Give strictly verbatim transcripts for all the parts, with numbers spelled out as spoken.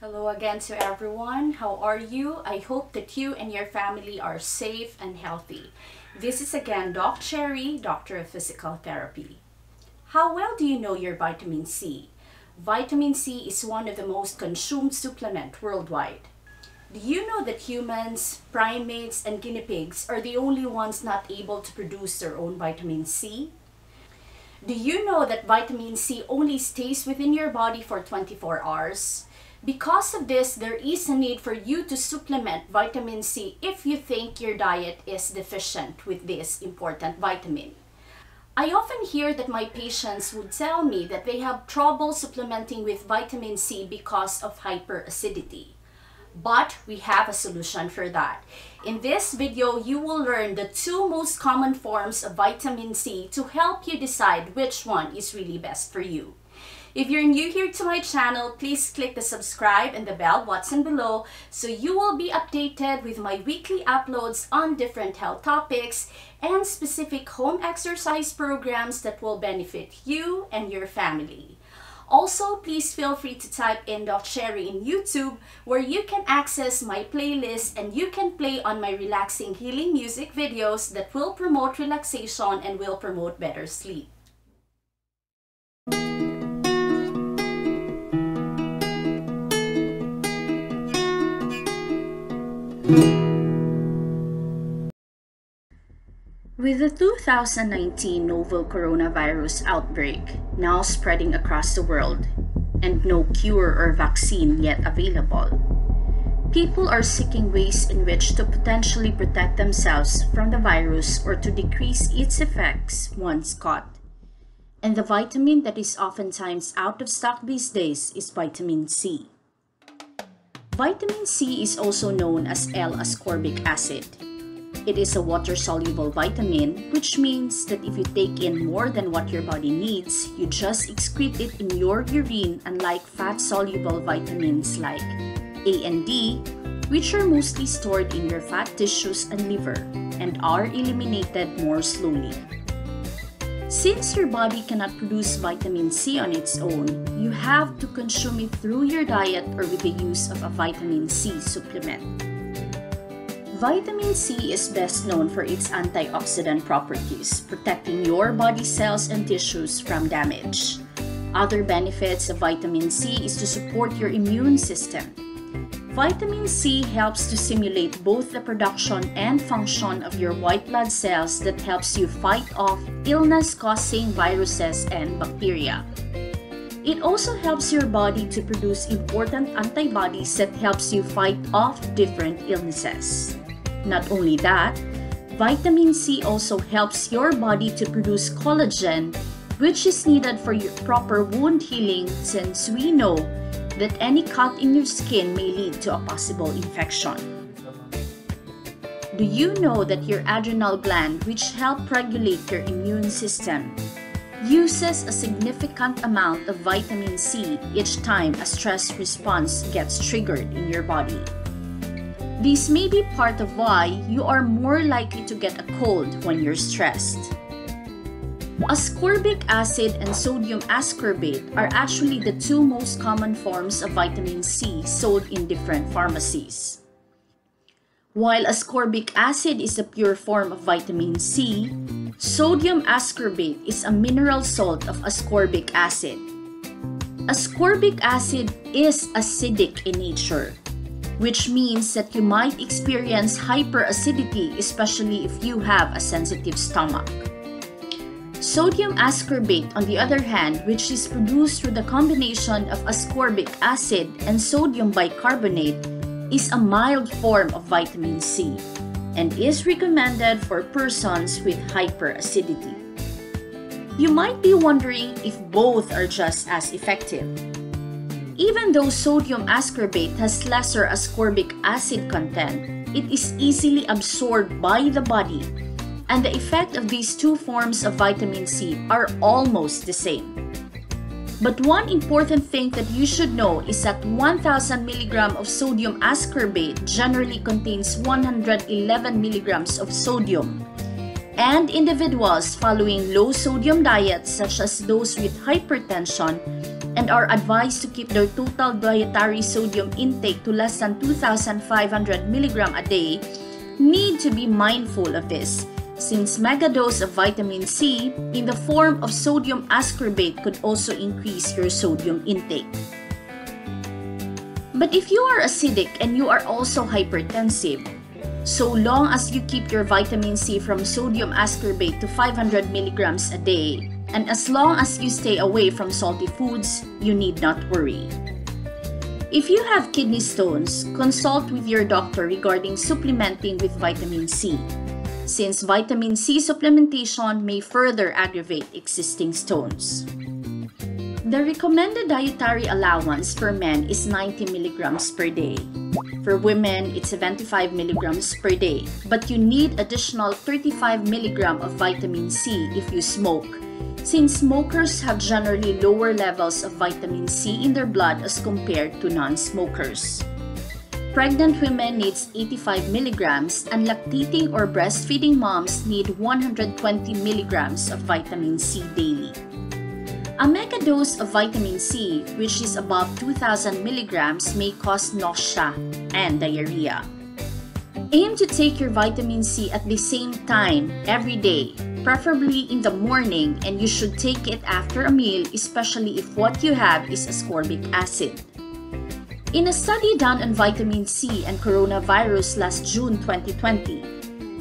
Hello again to everyone. How are you? I hope that you and your family are safe and healthy. This is again Doc Cherry, Doctor of Physical Therapy. How well do you know your vitamin C? Vitamin C is one of the most consumed supplements worldwide. Do you know that humans, primates, and guinea pigs are the only ones not able to produce their own vitamin C? Do you know that vitamin C only stays within your body for twenty-four hours? Because of this, there is a need for you to supplement vitamin C if you think your diet is deficient with this important vitamin. I often hear that my patients would tell me that they have trouble supplementing with vitamin C because of hyperacidity. But we have a solution for that. In this video, you will learn the two most common forms of vitamin C to help you decide which one is really best for you. If you're new here to my channel, please click the subscribe and the bell button below so you will be updated with my weekly uploads on different health topics and specific home exercise programs that will benefit you and your family. Also, please feel free to type in Doc Cherry in YouTube where you can access my playlist and you can play on my relaxing healing music videos that will promote relaxation and will promote better sleep. With the two thousand nineteen novel coronavirus outbreak now spreading across the world and no cure or vaccine yet available, people are seeking ways in which to potentially protect themselves from the virus or to decrease its effects once caught. And the vitamin that is oftentimes out of stock these days is vitamin C. Vitamin C is also known as L-ascorbic acid. It is a water-soluble vitamin, which means that if you take in more than what your body needs, you just excrete it in your urine, unlike fat-soluble vitamins like A and D, which are mostly stored in your fat tissues and liver and are eliminated more slowly. Since your body cannot produce vitamin C on its own, you have to consume it through your diet or with the use of a vitamin C supplement. Vitamin C is best known for its antioxidant properties, protecting your body cells and tissues from damage. Other benefits of vitamin C is to support your immune system. Vitamin C helps to stimulate both the production and function of your white blood cells that helps you fight off illness-causing viruses and bacteria. It also helps your body to produce important antibodies that helps you fight off different illnesses. Not only that, vitamin C also helps your body to produce collagen, which is needed for your proper wound healing, since we know that any cut in your skin may lead to a possible infection. Do you know that your adrenal gland, which helps regulate your immune system, uses a significant amount of vitamin C each time a stress response gets triggered in your body? This may be part of why you are more likely to get a cold when you're stressed. Ascorbic acid and sodium ascorbate are actually the two most common forms of vitamin C sold in different pharmacies. While ascorbic acid is a pure form of vitamin C, sodium ascorbate is a mineral salt of ascorbic acid. Ascorbic acid is acidic in nature, which means that you might experience hyperacidity, especially if you have a sensitive stomach. Sodium ascorbate, on the other hand, which is produced through the combination of ascorbic acid and sodium bicarbonate, is a mild form of vitamin C and is recommended for persons with hyperacidity. You might be wondering if both are just as effective. Even though sodium ascorbate has lesser ascorbic acid content, it is easily absorbed by the body, and the effect of these two forms of vitamin C are almost the same. But one important thing that you should know is that one thousand milligrams of sodium ascorbate generally contains one hundred eleven milligrams of sodium, and individuals following low-sodium diets such as those with hypertension and are advised to keep their total dietary sodium intake to less than two thousand five hundred milligrams a day need to be mindful of this, since megadose of vitamin C in the form of sodium ascorbate could also increase your sodium intake. But if you are acidic and you are also hypertensive, so long as you keep your vitamin C from sodium ascorbate to five hundred milligrams a day, and as long as you stay away from salty foods, you need not worry. If you have kidney stones, consult with your doctor regarding supplementing with vitamin C, since vitamin C supplementation may further aggravate existing stones. The recommended dietary allowance for men is ninety milligrams per day. For women, it's seventy-five milligrams per day, but you need additional thirty-five milligrams of vitamin C if you smoke, since smokers have generally lower levels of vitamin C in their blood as compared to non-smokers. Pregnant women needs eighty-five milligrams, and lactating or breastfeeding moms need one hundred twenty milligrams of vitamin C daily. A mega dose of vitamin C, which is above two thousand milligrams, may cause nausea and diarrhea. Aim to take your vitamin C at the same time every day, preferably in the morning, and you should take it after a meal, especially if what you have is ascorbic acid. In a study done on vitamin C and coronavirus last June twenty twenty,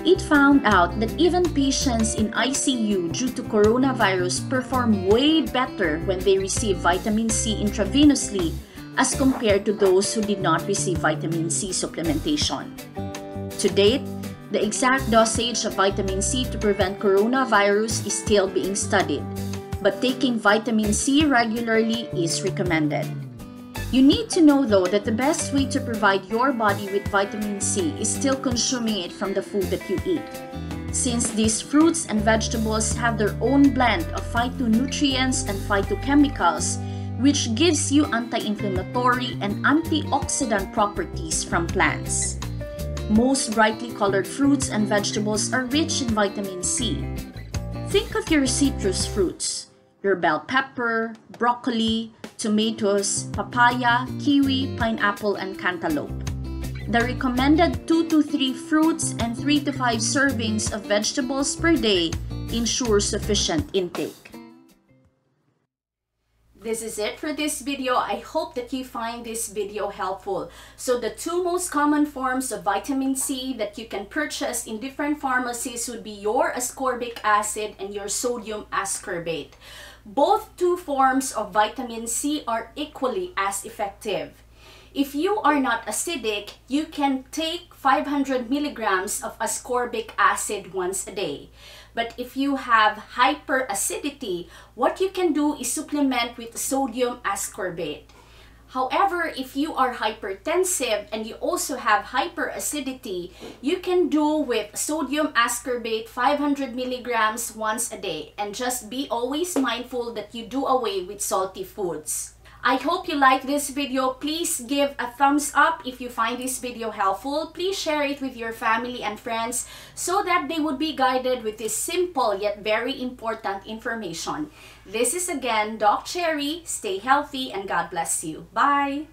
it found out that even patients in I C U due to coronavirus perform way better when they receive vitamin C intravenously as compared to those who did not receive vitamin C supplementation. To date, the exact dosage of vitamin C to prevent coronavirus is still being studied, but taking vitamin C regularly is recommended. You need to know though that the best way to provide your body with vitamin C is still consuming it from the food that you eat, since these fruits and vegetables have their own blend of phytonutrients and phytochemicals, which gives you anti-inflammatory and antioxidant properties from plants. Most brightly colored fruits and vegetables are rich in vitamin C. Think of your citrus fruits, your bell pepper, broccoli, tomatoes, papaya, kiwi, pineapple, and cantaloupe. The recommended two to three fruits and three to five servings of vegetables per day ensure sufficient intake. This is it for this video. I hope that you find this video helpful. So the two most common forms of vitamin C that you can purchase in different pharmacies would be your ascorbic acid and your sodium ascorbate. Both two forms of vitamin C are equally as effective. If you are not acidic, you can take five hundred milligrams of ascorbic acid once a day. But if you have hyperacidity, what you can do is supplement with sodium ascorbate. However, if you are hypertensive and you also have hyperacidity, you can do with sodium ascorbate five hundred milligrams once a day, and just be always mindful that you do away with salty foods. I hope you like this video. Please give a thumbs up if you find this video helpful. Please share it with your family and friends so that they would be guided with this simple yet very important information. This is again Doc Cherry. Stay healthy and God bless you. Bye!